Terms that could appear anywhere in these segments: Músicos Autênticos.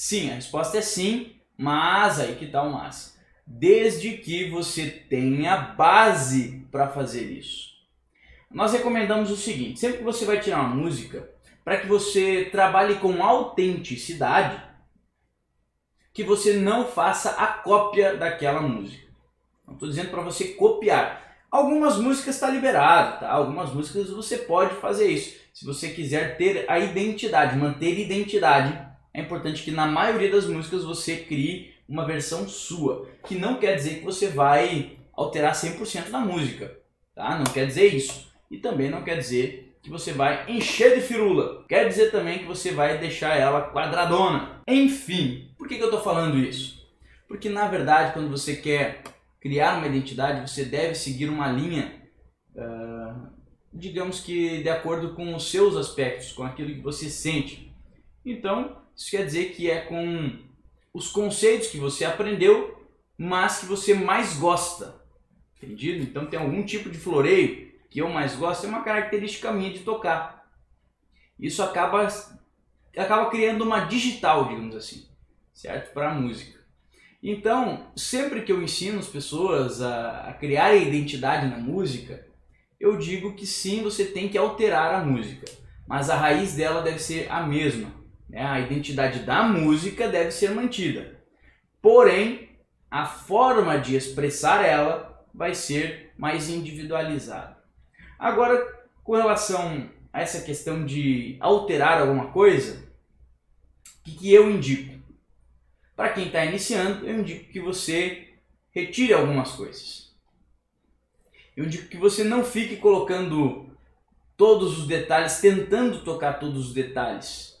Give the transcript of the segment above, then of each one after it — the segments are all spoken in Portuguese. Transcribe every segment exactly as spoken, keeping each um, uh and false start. Sim, a resposta é sim, mas aí que tá o mas. Desde que você tenha base para fazer isso. Nós recomendamos o seguinte, sempre que você vai tirar uma música, para que você trabalhe com autenticidade, que você não faça a cópia daquela música. Não estou dizendo para você copiar. Algumas músicas está liberado, tá? Algumas músicas você pode fazer isso. Se você quiser ter a identidade, manter identidade, é importante que na maioria das músicas você crie uma versão sua, que não quer dizer que você vai alterar cem por cento da música, tá? Não quer dizer isso. E também não quer dizer que você vai encher de firula. Quer dizer também que você vai deixar ela quadradona. Enfim, por que que eu tô falando isso? Porque na verdade, quando você quer criar uma identidade, você deve seguir uma linha, uh, digamos que de acordo com os seus aspectos, com aquilo que você sente. Então, isso quer dizer que é com os conceitos que você aprendeu, mas que você mais gosta. Entendido? Então, tem algum tipo de floreio que eu mais gosto, é uma característica minha de tocar. Isso acaba, acaba criando uma digital, digamos assim, certo? Para a música. Então, sempre que eu ensino as pessoas a, a criar identidade na música, eu digo que sim, você tem que alterar a música, mas a raiz dela deve ser a mesma, né? A identidade da música deve ser mantida, porém, a forma de expressar ela vai ser mais individualizada. Agora, com relação a essa questão de alterar alguma coisa, o que, que eu indico? Para quem está iniciando, eu indico que você retire algumas coisas. Eu indico que você não fique colocando todos os detalhes, tentando tocar todos os detalhes.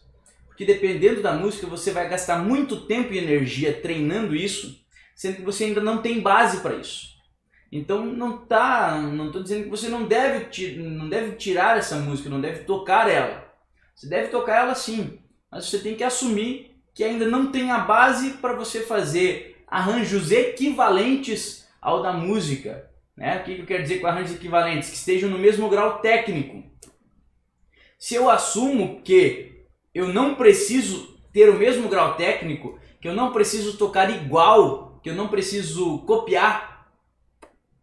Porque dependendo da música, você vai gastar muito tempo e energia treinando isso, sendo que você ainda não tem base para isso. Então, não tá, não estou dizendo que você não deve, não deve tirar essa música, não deve tocar ela. Você deve tocar ela sim, mas você tem que assumir que ainda não tem a base para você fazer arranjos equivalentes ao da música, né? O que eu quero dizer com arranjos equivalentes? Que estejam no mesmo grau técnico. Se eu assumo que eu não preciso ter o mesmo grau técnico, que eu não preciso tocar igual, que eu não preciso copiar,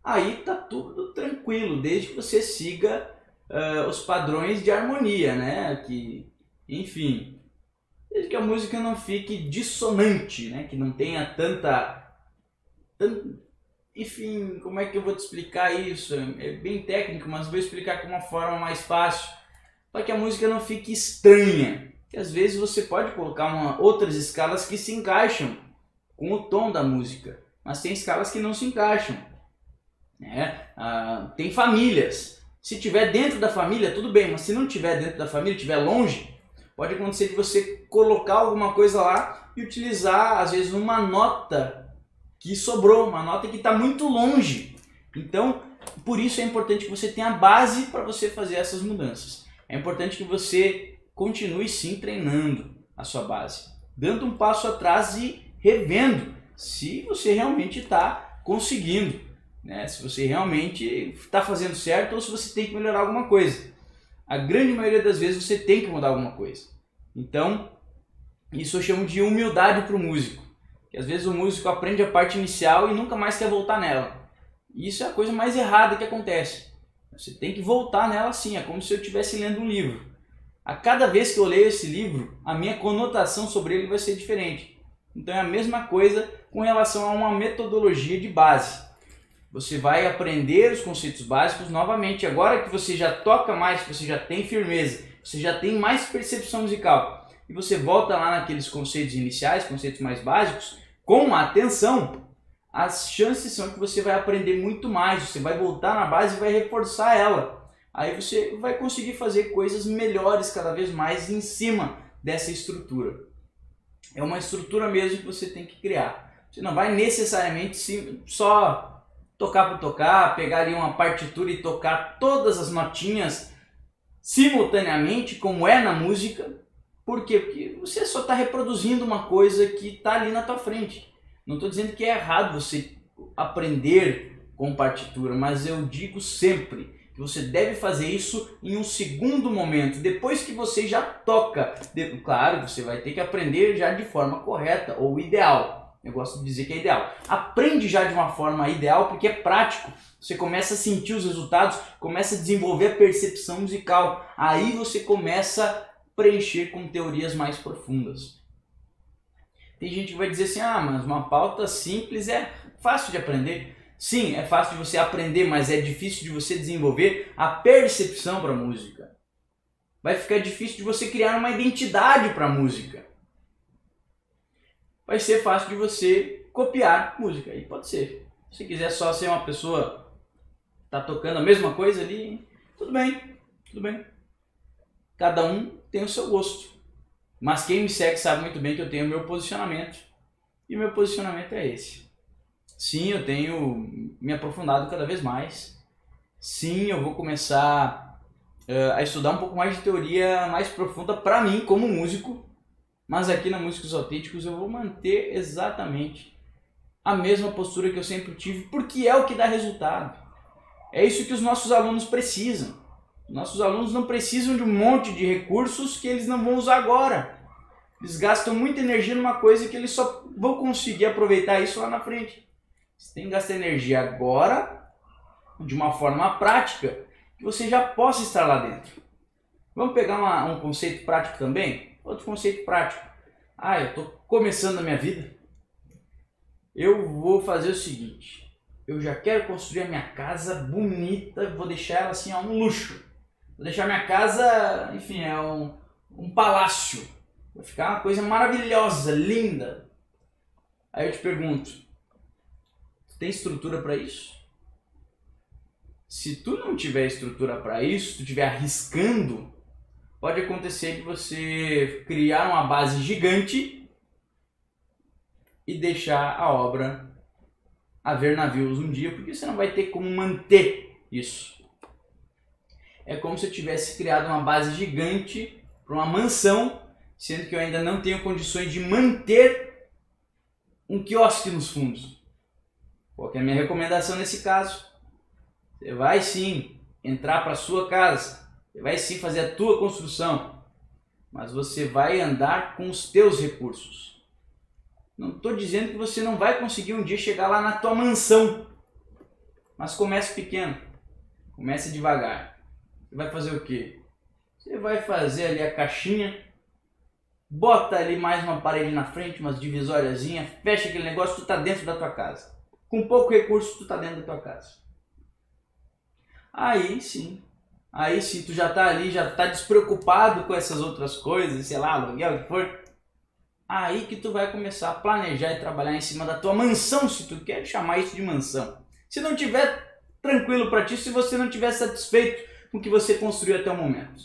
aí tá tudo tranquilo, desde que você siga uh, os padrões de harmonia, né? Que, enfim... Desde que a música não fique dissonante, né? Que não tenha tanta, tanta... Enfim, como é que eu vou te explicar isso? É bem técnico, mas vou explicar com uma forma mais fácil. Para que a música não fique estranha. Que às vezes você pode colocar uma, outras escalas que se encaixam com o tom da música. Mas tem escalas que não se encaixam, né? Ah, tem famílias. Se tiver dentro da família, tudo bem. Mas se não tiver dentro da família, tiver longe... Pode acontecer de você colocar alguma coisa lá e utilizar, às vezes, uma nota que sobrou, uma nota que está muito longe. Então, por isso é importante que você tenha base para você fazer essas mudanças. É importante que você continue, sim, treinando a sua base, dando um passo atrás e revendo se você realmente está conseguindo, né? Se você realmente está fazendo certo ou se você tem que melhorar alguma coisa. A grande maioria das vezes você tem que mudar alguma coisa. Então, isso eu chamo de humildade para o músico. Que às vezes o músico aprende a parte inicial e nunca mais quer voltar nela. E isso é a coisa mais errada que acontece. Você tem que voltar nela sim, é como se eu estivesse lendo um livro. A cada vez que eu leio esse livro, a minha conotação sobre ele vai ser diferente. Então é a mesma coisa com relação a uma metodologia de base. Você vai aprender os conceitos básicos novamente. Agora que você já toca mais, que você já tem firmeza, você já tem mais percepção musical, e você volta lá naqueles conceitos iniciais, conceitos mais básicos, com atenção, as chances são que você vai aprender muito mais. Você vai voltar na base e vai reforçar ela. Aí você vai conseguir fazer coisas melhores cada vez mais em cima dessa estrutura. É uma estrutura mesmo que você tem que criar. Você não vai necessariamente só... tocar por tocar, pegar ali uma partitura e tocar todas as notinhas simultaneamente, como é na música. Por quê? Porque você só está reproduzindo uma coisa que está ali na tua frente. Não estou dizendo que é errado você aprender com partitura, mas eu digo sempre que você deve fazer isso em um segundo momento, depois que você já toca. De... Claro, você vai ter que aprender já de forma correta ou ideal. Eu gosto de dizer que é ideal. Aprende já de uma forma ideal porque é prático. Você começa a sentir os resultados, começa a desenvolver a percepção musical. Aí você começa a preencher com teorias mais profundas. Tem gente que vai dizer assim, ah, mas uma pauta simples é fácil de aprender. Sim, é fácil de você aprender, mas é difícil de você desenvolver a percepção para a música. Vai ficar difícil de você criar uma identidade para a música. Vai ser fácil de você copiar música, aí pode ser. Se quiser só ser uma pessoa que tá tocando a mesma coisa ali, tudo bem, tudo bem. Cada um tem o seu gosto. Mas quem me segue sabe muito bem que eu tenho o meu posicionamento. E o meu posicionamento é esse. Sim, eu tenho me aprofundado cada vez mais. Sim, eu vou começar uh, a estudar um pouco mais de teoria mais profunda para mim, como músico. Mas aqui na Músicos Autênticos eu vou manter exatamente a mesma postura que eu sempre tive, porque é o que dá resultado. É isso que os nossos alunos precisam. Nossos alunos não precisam de um monte de recursos que eles não vão usar agora. Eles gastam muita energia numa coisa que eles só vão conseguir aproveitar isso lá na frente. Você tem que gastar energia agora, de uma forma prática, que você já possa estar lá dentro. Vamos pegar uma, um conceito prático também? Outro conceito prático. Ah, eu estou começando a minha vida. Eu vou fazer o seguinte. Eu já quero construir a minha casa bonita, vou deixar ela assim, ó, um luxo. Vou deixar minha casa, enfim, é um, um palácio. Vai ficar uma coisa maravilhosa, linda. Aí eu te pergunto. Tem estrutura para isso? Se tu não tiver estrutura para isso, se tu estiver arriscando, pode acontecer de você criar uma base gigante e deixar a obra haver navios um dia, porque você não vai ter como manter isso. É como se eu tivesse criado uma base gigante para uma mansão, sendo que eu ainda não tenho condições de manter um quiosque nos fundos. Qual que é a minha recomendação nesse caso? Você vai sim entrar para a sua casa, você vai sim fazer a tua construção, mas você vai andar com os teus recursos. Não estou dizendo que você não vai conseguir um dia chegar lá na tua mansão, mas comece pequeno, comece devagar. Você vai fazer o quê? Você vai fazer ali a caixinha, bota ali mais uma parede na frente, umas divisóriazinhas, fecha aquele negócio, tu está dentro da tua casa. Com pouco recurso, tu está dentro da tua casa. Aí sim. Aí sim, tu já está ali, já está despreocupado com essas outras coisas, sei lá, aluguel, o que for. Aí que tu vai começar a planejar e trabalhar em cima da tua mansão, se tu quer chamar isso de mansão. Se não tiver tranquilo para ti, se você não tiver satisfeito com o que você construiu até o momento.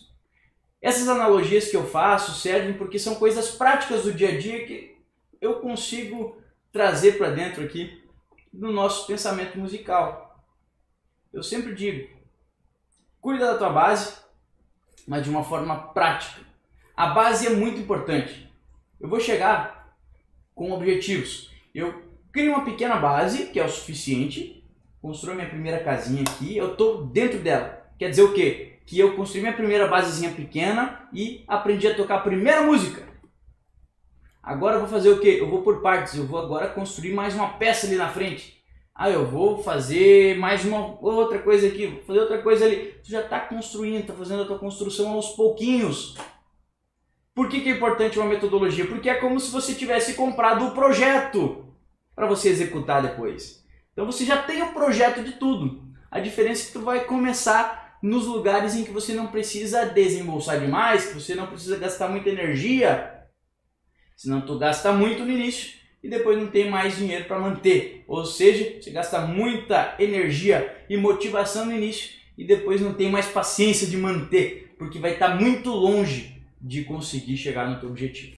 Essas analogias que eu faço servem porque são coisas práticas do dia a dia que eu consigo trazer para dentro aqui. No nosso pensamento musical. Eu sempre digo, cuida da tua base, mas de uma forma prática. A base é muito importante. Eu vou chegar com objetivos. Eu crio uma pequena base, que é o suficiente, construo minha primeira casinha aqui, eu estou dentro dela. Quer dizer o quê? Que eu construí minha primeira basezinha pequena e aprendi a tocar a primeira música. Agora eu vou fazer o quê? Eu vou por partes, eu vou agora construir mais uma peça ali na frente. Ah, eu vou fazer mais uma outra coisa aqui, vou fazer outra coisa ali. Tu já está construindo, está fazendo a tua construção aos pouquinhos. Por que que é importante uma metodologia? Porque é como se você tivesse comprado o projeto para você executar depois. Então você já tem o projeto de tudo. A diferença é que tu vai começar nos lugares em que você não precisa desembolsar demais, que você não precisa gastar muita energia. Senão tu gasta muito no início e depois não tem mais dinheiro para manter. Ou seja, você gasta muita energia e motivação no início e depois não tem mais paciência de manter, porque vai estar muito longe de conseguir chegar no teu objetivo.